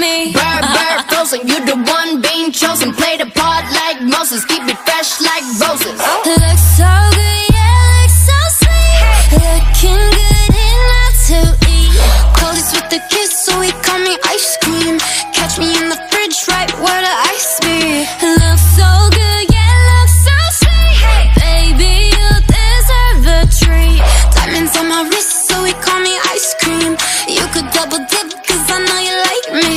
me. Bird frozen, you the one being chosen. Play the part like Moses, keep it fresh like roses. It looks so good, yeah, it looks so sweet. Looking good and not to eat. Call this with a kiss, so he call me ice cream. Catch me in the fridge, right where the ice be. It looks so good, yeah, it looks so sweet. Baby, you deserve a treat. Diamonds on my wrist, so he call me ice cream. You could double dip, cause I know you like me.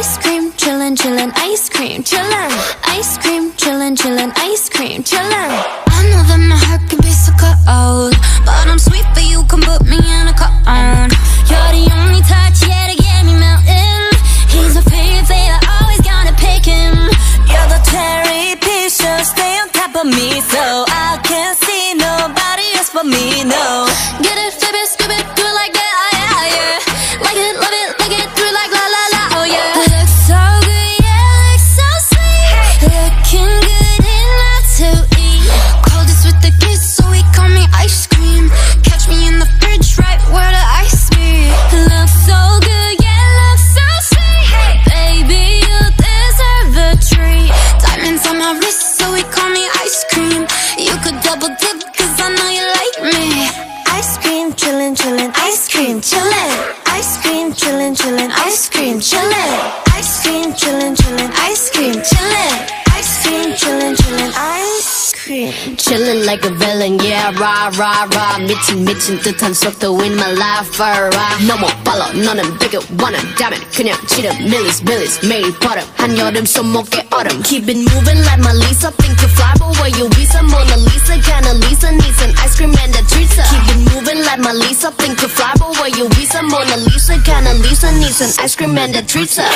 Ice cream, chillin', chillin', ice cream, chillin'. Ice cream, chillin', chillin', ice cream, chillin'. I know that my heart could be so cold, but I'm sweet, but you can put me in a cone. You're the only touch, yeah, to get me melting. He's a favorite, always gonna pick him. You're the cherry piece, just stay on top of me, so I can't see nobody else but me, no. Get it, flip it, scoop it, do it like that. Chillin' like a villain, yeah, rah, rah, rah. 미친 듯한 속도인 my life, rah. 너무 빨라, 너는 비교 원한다면 그냥 지름, millies, millies, 매일 버릇 한여름 손목에 얼음. Keep it moving like my Lisa, think you fly, but where you visa? Mona Lisa, kinda Lisa, needs an ice cream and a treatza. Keep it moving like my Lisa, think you fly, but where you visa? Mona Lisa, kinda Lisa, needs an ice cream and a treatza.